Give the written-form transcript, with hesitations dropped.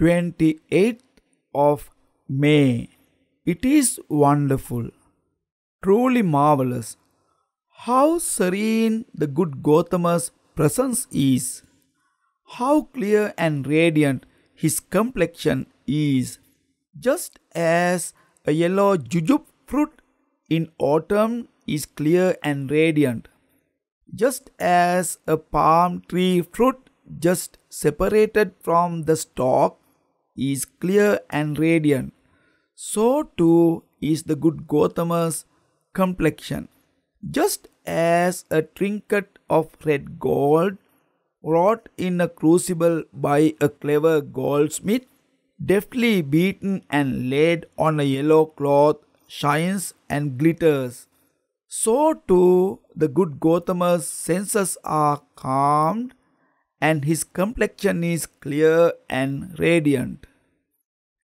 28th of May. It is wonderful, truly marvelous, how serene the good Gotama's presence is, how clear and radiant his complexion is, just as a yellow jujube fruit in autumn is clear and radiant, just as a palm tree fruit just separated from the stalk is clear and radiant, so too is the good Gotama's complexion. Just as a trinket of red gold wrought in a crucible by a clever goldsmith, deftly beaten and laid on a yellow cloth, shines and glitters, so too the good Gotama's senses are calmed and his complexion is clear and radiant.